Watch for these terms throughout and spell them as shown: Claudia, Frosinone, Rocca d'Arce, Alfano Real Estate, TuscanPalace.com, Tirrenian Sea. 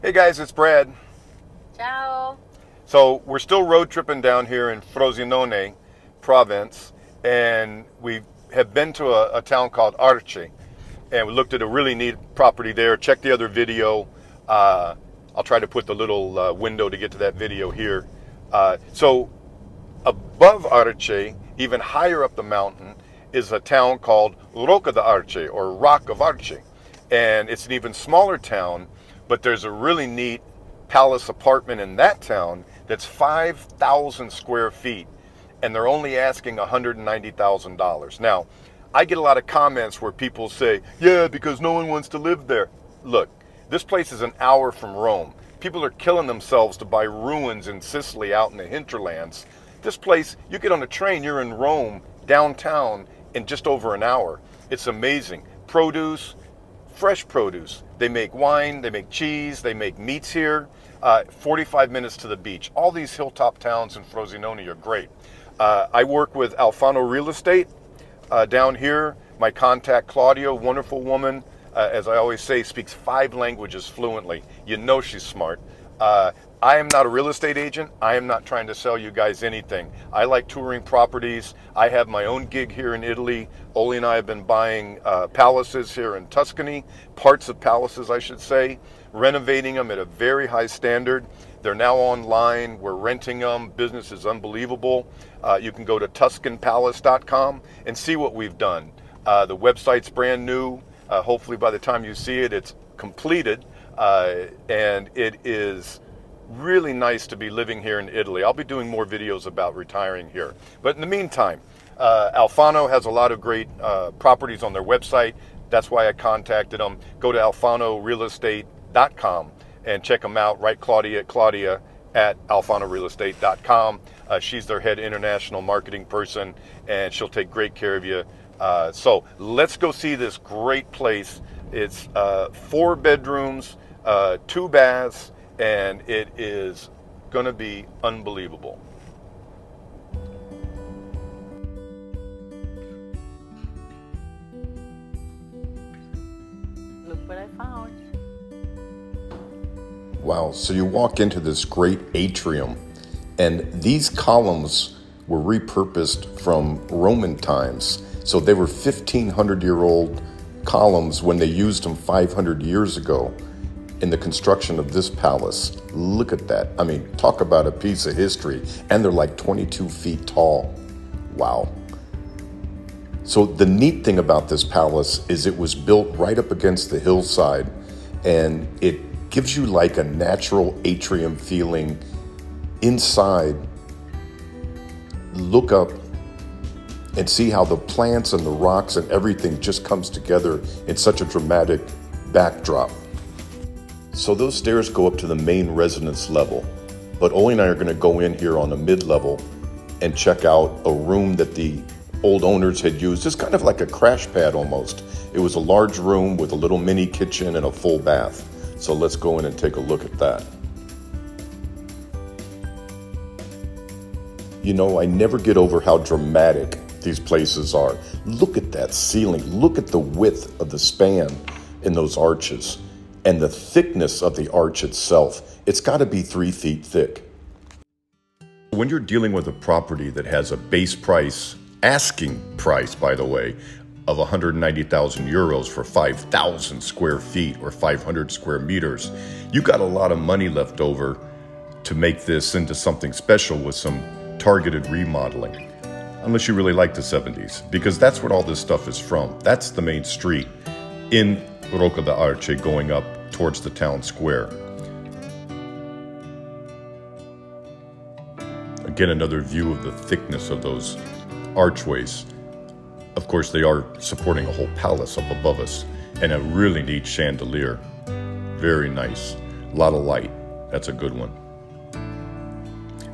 Hey guys, it's Brad. Ciao. So we're still road tripping down here in Frosinone province, and we have been to a town called Arce, and we looked at a really neat property there. Check the other video. I'll try to put the little window to get to that video here. So above Arce, even higher up the mountain, is a town called Rocca d'Arce, or Rock of Arce, and it's an even smaller town. But there's a really neat palace apartment in that town that's 5,000 square feet, and they're only asking $190,000. Now, I get a lot of comments where people say, yeah, because no one wants to live there. Look, this place is an hour from Rome. People are killing themselves to buy ruins in Sicily out in the hinterlands. This place, you get on a train, you're in Rome, downtown, in just over an hour. It's amazing. Produce, fresh produce. They make wine, they make cheese, they make meats here. 45 minutes to the beach. All these hilltop towns in Frosinone are great. I work with Alfano Real Estate down here. My contact, Claudia, wonderful woman. As I always say, speaks 5 languages fluently. You know she's smart. I am not a real estate agent. I am not trying to sell you guys anything. I like touring properties. I have my own gig here in Italy. Oli and I have been buying palaces here in Tuscany, parts of palaces, I should say, renovating them at a very high standard. They're now online. We're renting them. Business is unbelievable. You can go to TuscanPalace.com and see what we've done. The website's brand new. Hopefully by the time you see it, it's completed. And it is really nice to be living here in Italy. I'll be doing more videos about retiring here. But in the meantime, Alfano has a lot of great properties on their website. That's why I contacted them. Go to alfanorealestate.com and check them out. Write Claudia at claudia@alfanorealestate.com. She's their head international marketing person, and she'll take great care of you. So let's go see this great place. It's 4 bedrooms, 2 baths, and it is going to be unbelievable. Look what I found. Wow, so you walk into this great atrium, and these columns were repurposed from Roman times. So they were 1,500-year-old columns when they used them 500 years ago in the construction of this palace. Look at that. I mean, talk about a piece of history. And they're like 22 feet tall. Wow. So the neat thing about this palace is it was built right up against the hillside, and it gives you like a natural atrium feeling inside. Look up and see how the plants and the rocks and everything just comes together in such a dramatic backdrop. So those stairs go up to the main residence level, but Oli and I are going to go in here on the mid-level and check out a room that the old owners had used. It's kind of like a crash pad almost. It was a large room with a little mini kitchen and a full bath. So let's go in and take a look at that. You know, I never get over how dramatic these places are. Look at that ceiling. Look at the width of the span in those arches. And the thickness of the arch itself, it's got to be 3 feet thick. When you're dealing with a property that has a base price, asking price, by the way, of 190,000 euros for 5,000 square feet or 500 square meters, you got a lot of money left over to make this into something special with some targeted remodeling. Unless you really like the 70s, because that's what all this stuff is from. That's the main street in Rocca d'Arce going up towards the town square. Again, another view of the thickness of those archways. Of course, they are supporting a whole palace up above us, and a really neat chandelier. Very nice. A lot of light. That's a good one.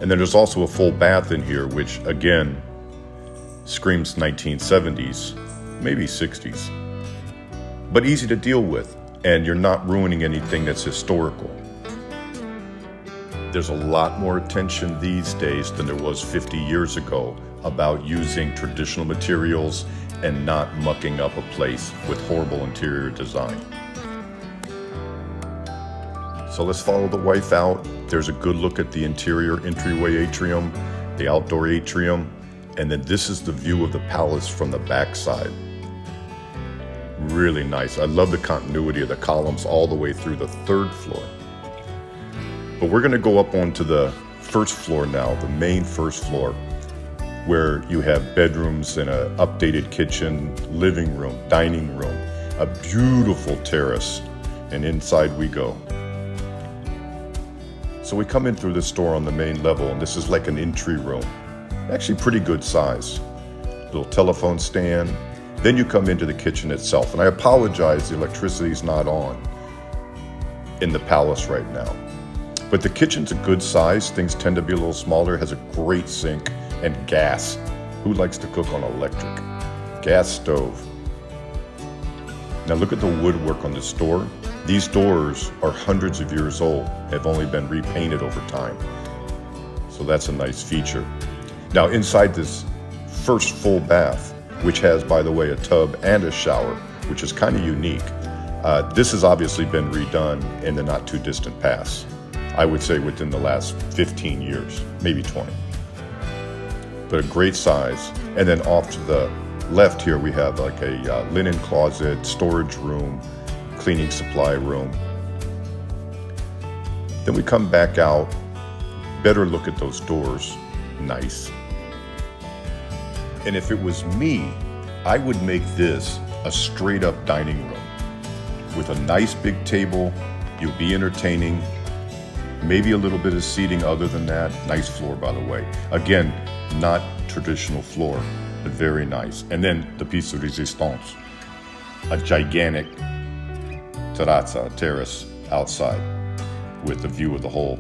And then there's also a full bath in here, which again screams 1970s, maybe 60s. But easy to deal with, and you're not ruining anything that's historical. There's a lot more attention these days than there was 50 years ago about using traditional materials and not mucking up a place with horrible interior design. So let's follow the wife out. There's a good look at the interior entryway atrium, the outdoor atrium, and then this is the view of the palace from the backside. Really nice. I love the continuity of the columns all the way through the third floor. But we're going to go up onto the first floor now, the main first floor, where you have bedrooms and an updated kitchen, living room, dining room, a beautiful terrace, and inside we go. So we come in through this door on the main level, and this is like an entry room. Actually pretty good size. Little telephone stand. Then you come into the kitchen itself. And I apologize, the electricity's not on in the palace right now. But the kitchen's a good size. Things tend to be a little smaller. Has a great sink and gas. Who likes to cook on electric? Gas stove. Now look at the woodwork on this door. These doors are hundreds of years old, have only been repainted over time. So that's a nice feature. Now inside this first full bath, which has, by the way, a tub and a shower, which is kind of unique. This has obviously been redone in the not too distant past. I would say within the last 15 years, maybe 20. But a great size. And then off to the left here, we have like a linen closet, storage room, cleaning supply room. Then we come back out, better look at those doors, nice. And if it was me, I would make this a straight up dining room with a nice big table. You'll be entertaining, maybe a little bit of seating other than that. Nice floor, by the way. Again, not traditional floor, but very nice. And then the piece de resistance, a gigantic terrazza, terrace outside with a view of the whole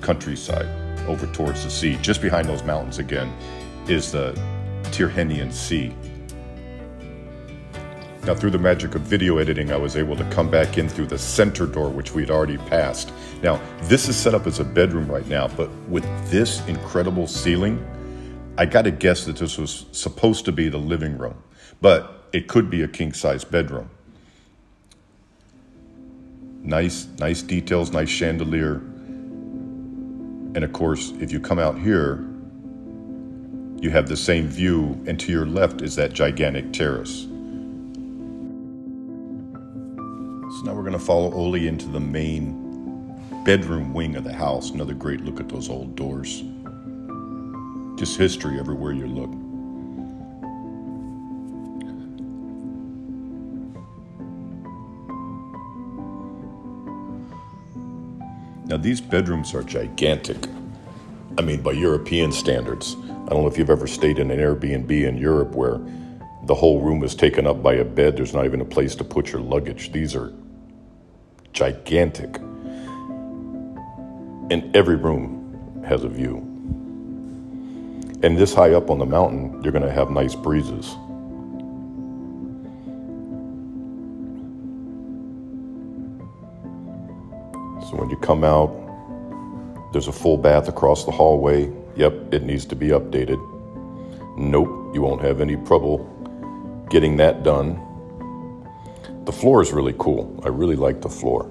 countryside over towards the sea. Just behind those mountains again is the Tirrenian Sea. Now through the magic of video editing, I was able to come back in through the center door, which we'd already passed. Now this is set up as a bedroom right now, but with this incredible ceiling, I got to guess that this was supposed to be the living room, but it could be a king-size bedroom. Nice details, nice chandelier. And of course, if you come out here, you have the same view, and to your left is that gigantic terrace. So now we're going to follow Oli into the main bedroom wing of the house. Another great look at those old doors. Just history everywhere you look. Now these bedrooms are gigantic. I mean, by European standards. I don't know if you've ever stayed in an Airbnb in Europe where the whole room is taken up by a bed. There's not even a place to put your luggage. These are gigantic. And every room has a view. And this high up on the mountain, you're going to have nice breezes. So when you come out, there's a full bath across the hallway. Yep, it needs to be updated. Nope, you won't have any trouble getting that done. The floor is really cool. I really like the floor.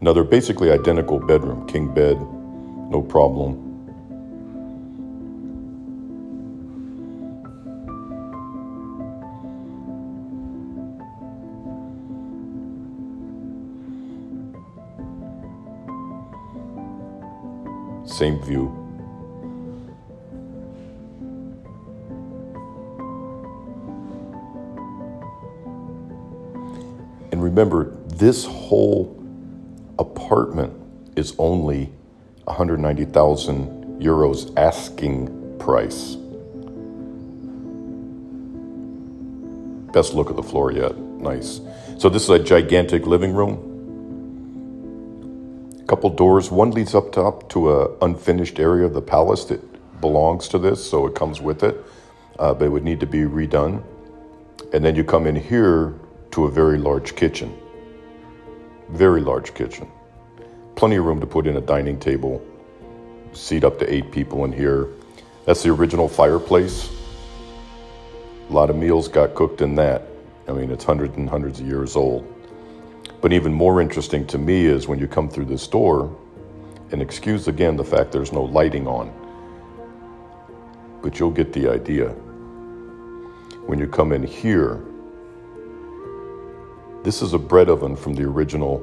Now they're basically identical bedroom. King bed, no problem. Same view. And remember, this whole apartment is only 190,000 euros asking price. Best look at the floor yet. Nice. So this is a gigantic living room. Couple doors. One leads up to a unfinished area of the palace that belongs to this, so it comes with it, but it would need to be redone. And then you come in here to a very large kitchen. Very large kitchen. Plenty of room to put in a dining table. Seat up to 8 people in here. That's the original fireplace. A lot of meals got cooked in that. I mean, it's hundreds and hundreds of years old. But even more interesting to me is when you come through this door, and excuse again the fact there's no lighting on, but you'll get the idea. When you come in here, this is a bread oven from the original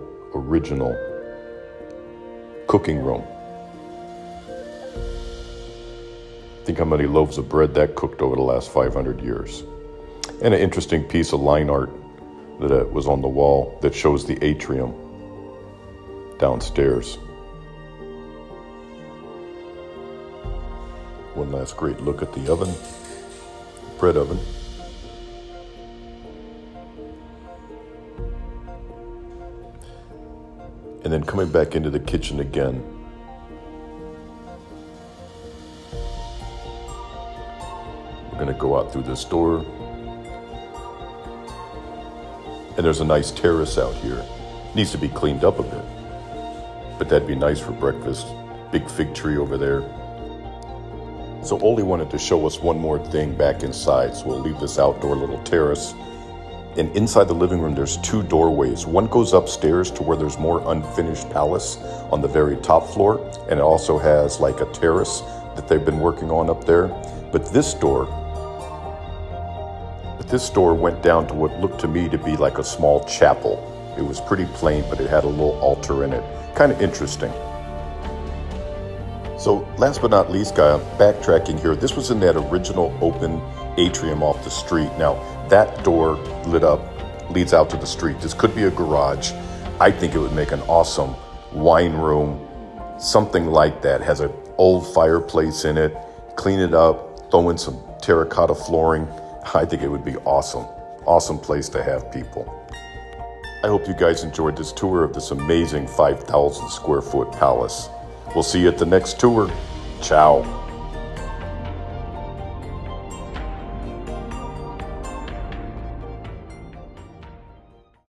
cooking room. Think how many loaves of bread that cooked over the last 500 years. And an interesting piece of line art that was on the wall that shows the atrium downstairs. One last great look at the oven, bread oven. And then coming back into the kitchen again. We're gonna go out through this door. And there's a nice terrace out here. Needs to be cleaned up a bit, but that'd be nice for breakfast. Big fig tree over there. So Oli wanted to show us one more thing back inside, so we'll leave this outdoor little terrace. And inside the living room, there's two doorways. One goes upstairs to where there's more unfinished palace on the very top floor, and it also has like a terrace that they've been working on up there. But this door went down to what looked to me to be like a small chapel. It was pretty plain, but it had a little altar in it. Kind of interesting. So last but not least, guy, I'm backtracking here. This was in that original open atrium off the street. Now, that door lit up, leads out to the street. This could be a garage. I think it would make an awesome wine room, something like that. Has an old fireplace in it. Clean it up, throw in some terracotta flooring. I think it would be awesome. Awesome place to have people. I hope you guys enjoyed this tour of this amazing 5,000 square foot palace. We'll see you at the next tour. Ciao.